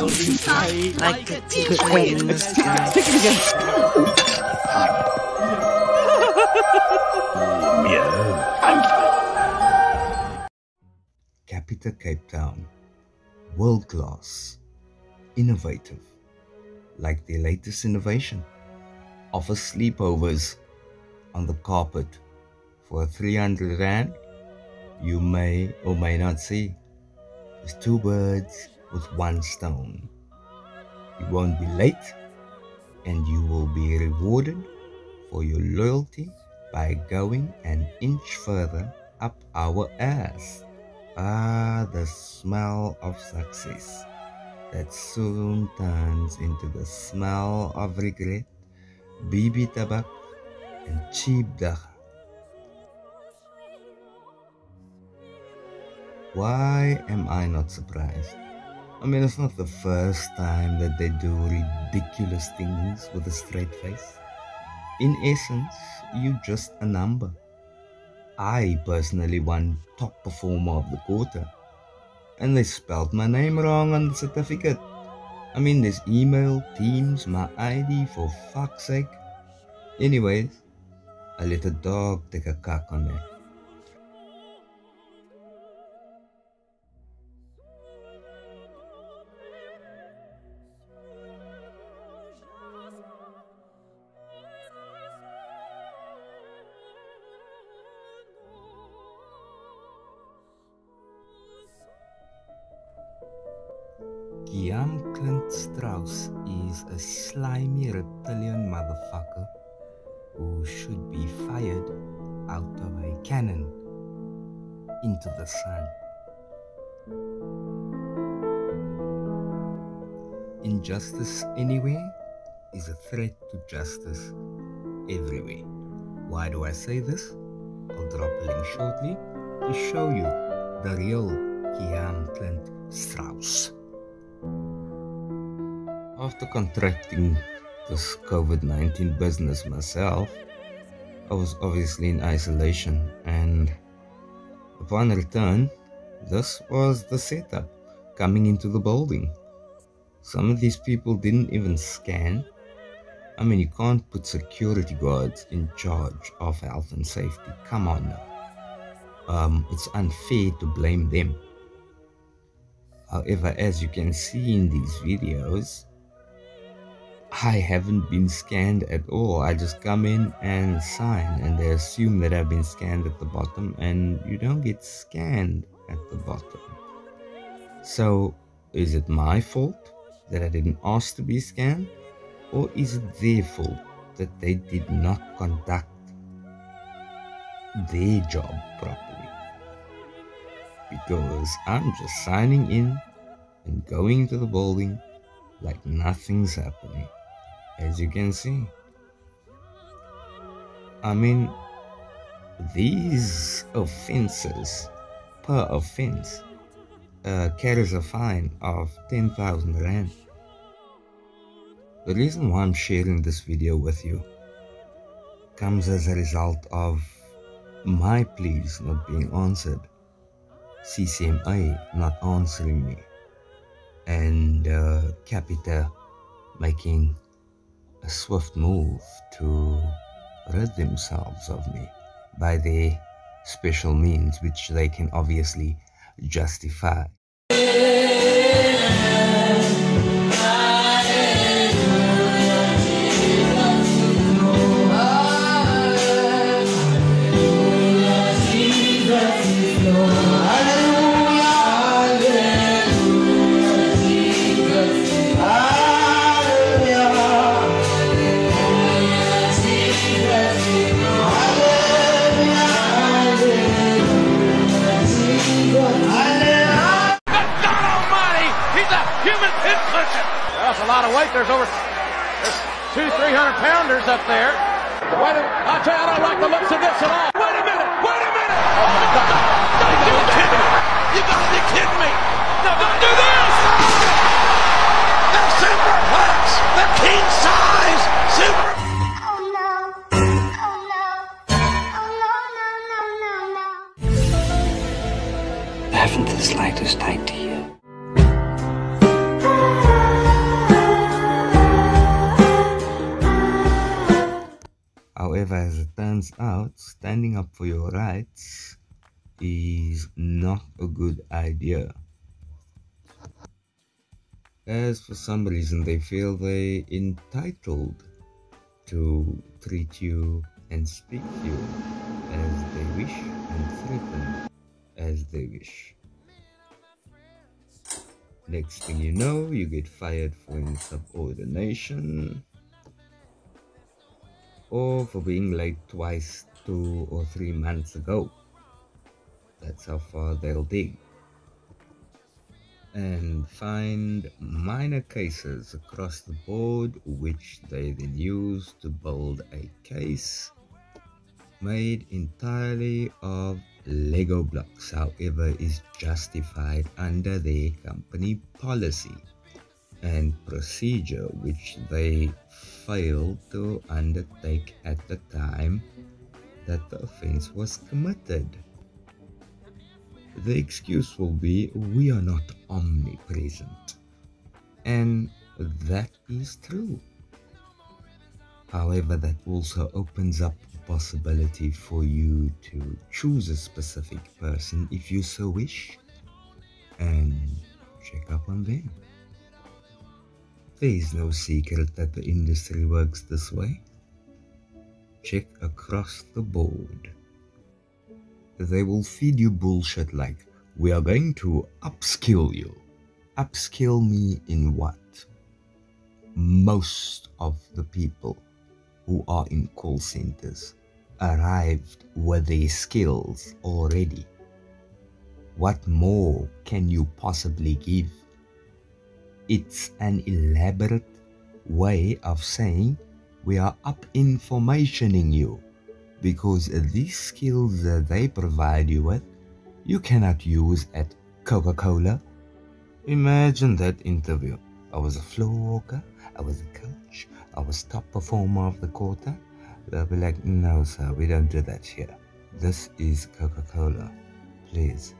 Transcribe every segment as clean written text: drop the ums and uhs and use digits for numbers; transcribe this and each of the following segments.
Like a teacher. Stick it again. Yeah. Capita Cape Town. World class. Innovative. Like their latest innovation. Offer sleepovers on the carpet. For 300 Rand, you may or may not see. There's two birds with one stone. You won't be late, and you will be rewarded for your loyalty by going an inch further up our ass. Ah, the smell of success that soon turns into the smell of regret, bibi tabak, and cheap dacha. Why am I not surprised? I mean, it's not the first time that they do ridiculous things with a straight face. In essence, you're just a number. I personally won top performer of the quarter, and they spelled my name wrong on the certificate. I mean, there's email, Teams, my ID, for fuck's sake. Anyways, I let a dog take a cock on that. Guillaume Clint Strauss is a slimy reptilian motherfucker who should be fired out of a cannon into the sun. Injustice anywhere is a threat to justice everywhere. Why do I say this? I'll drop a link shortly to show you the real Guillaume Clint Strauss. After contracting this COVID-19 business myself, I was obviously in isolation, and upon return, this was the setup coming into the building. Some of these people didn't even scan. I mean, you can't put security guards in charge of health and safety. Come on now. It's unfair to blame them. However, as you can see in these videos, I haven't been scanned at all. I just come in and sign, and they assume that I've been scanned at the bottom, and you don't get scanned at the bottom. So, is it my fault that I didn't ask to be scanned, or is it their fault that they did not conduct their job properly? Because I'm just signing in and going to the building like nothing's happening. As you can see, I mean, these offenses, per offense, carries a fine of 10,000 Rand. The reason why I'm sharing this video with you comes as a result of my pleas not being answered, CCMA not answering me, and Capita making a swift move to rid themselves of me by their special means, which they can obviously justify. That's a lot of weight. There's 200-300 pounders up there. Wait a minute. I tell you, I don't like the looks of this at all. Wait a minute. Wait a minute. Oh my God. Don't do that. You got to be kidding me. No, don't do this. The superplex. The king size super. Oh no. I haven't the slightest idea. However, as it turns out, standing up for your rights is not a good idea, as for some reason they feel they're entitled to treat you and speak to you as they wish and threaten as they wish. Next thing you know, you get fired for insubordination, or for being late twice 2 or 3 months ago. That's how far they'll dig. And find minor cases across the board, which they then use to build a case made entirely of Lego blocks, however, is justified under their company policy and procedure, which they failed to undertake at the time that the offense was committed. The excuse will be, we are not omnipresent, and that is true. However, that also opens up the possibility for you to choose a specific person if you so wish and check up on them. There is no secret that the industry works this way. Check across the board. They will feed you bullshit like, we are going to upskill you. Upskill me in what? Most of the people who are in call centers arrived with their skills already. What more can you possibly give? It's an elaborate way of saying, we are up informationing you, because these skills that they provide you with, you cannot use at Coca-Cola. Imagine that interview. I was a floor walker, I was a coach, I was top performer of the quarter. They'll be like, no sir, we don't do that here. This is Coca-Cola, please.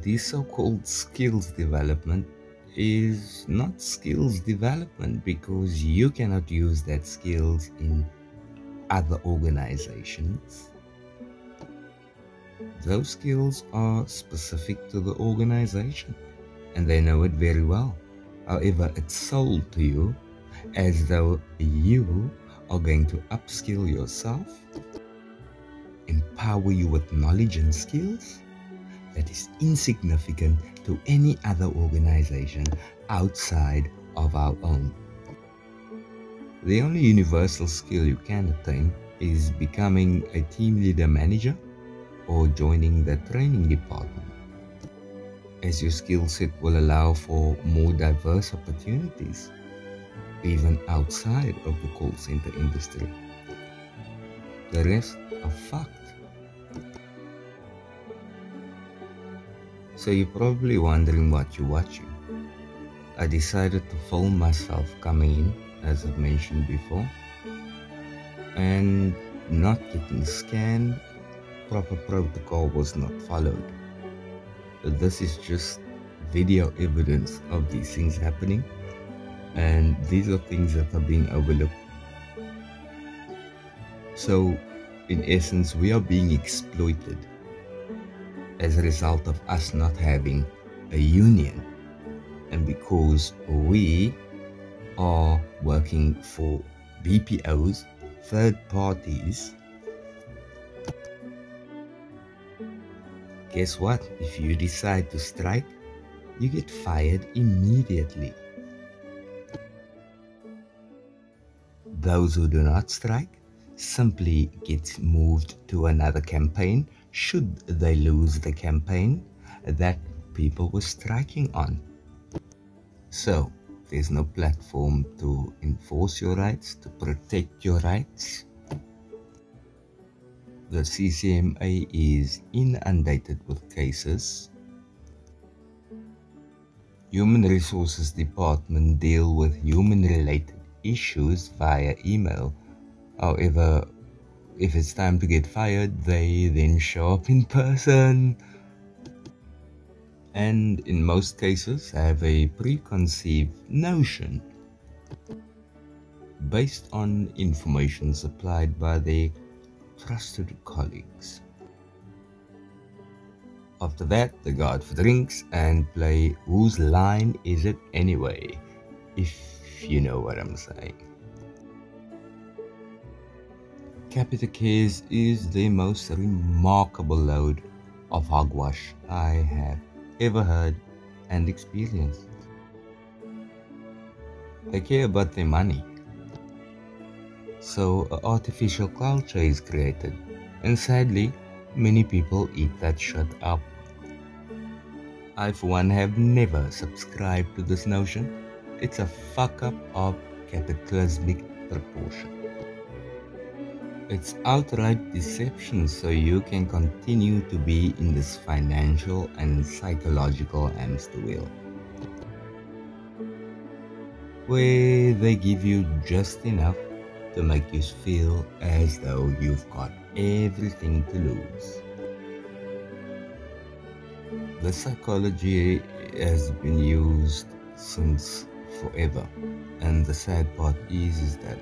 This so-called skills development is not skills development, because you cannot use that skills in other organizations. Those skills are specific to the organization and they know it very well. However, it's sold to you as though you are going to upskill yourself, empower you with knowledge and skills that is insignificant to any other organization outside of our own. The only universal skill you can attain is becoming a team leader manager or joining the training department, as your skill set will allow for more diverse opportunities, even outside of the call center industry. The rest are fucked. So you're probably wondering what you're watching. I decided to film myself coming in, as I've mentioned before, and not getting scanned. Proper protocol was not followed. This is just video evidence of these things happening, and these are things that are being overlooked. So in essence, we are being exploited as a result of us not having a union, and because we are working for BPOs, third parties. Guess what? If you decide to strike, you get fired immediately. Those who do not strike simply get moved to another campaign, should they lose the campaign that people were striking on. So there's no platform to enforce your rights, to protect your rights. The CCMA is inundated with cases. Human Resources Department deal with human-related issues via email. However, if it's time to get fired, they then show up in person, and in most cases have a preconceived notion based on information supplied by their trusted colleagues. After that, they go out for drinks and play Whose Line Is It Anyway, if you know what I'm saying. Capita Cares is the most remarkable load of hogwash I have ever heard and experienced. They care about their money. So an artificial culture is created, and sadly, many people eat that shit up. I for one have never subscribed to this notion. It's a fuck up of cataclysmic proportion. It's outright deception so you can continue to be in this financial and psychological hamster wheel, where they give you just enough to make you feel as though you've got everything to lose. The psychology has been used since forever, and the sad part is that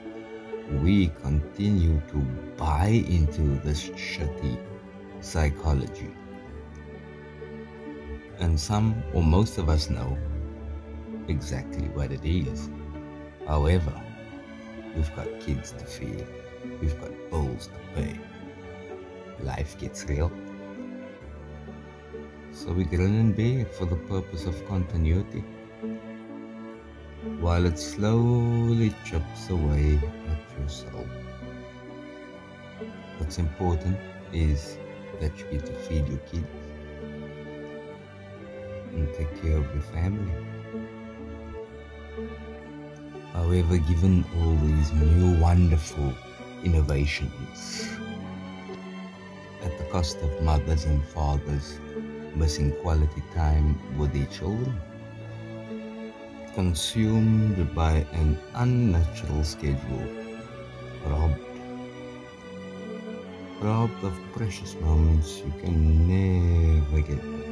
we continue to buy into this shitty psychology. And some or most of us know exactly what it is. However, we've got kids to feed, we've got bills to pay. Life gets real. So we grill and bear for the purpose of continuity, while it slowly chips away at your soul. What's important is that you get to feed your kids and take care of your family. However, given all these new wonderful innovations, at the cost of mothers and fathers missing quality time with their children, consumed by an unnatural schedule, robbed of precious moments you can never get back.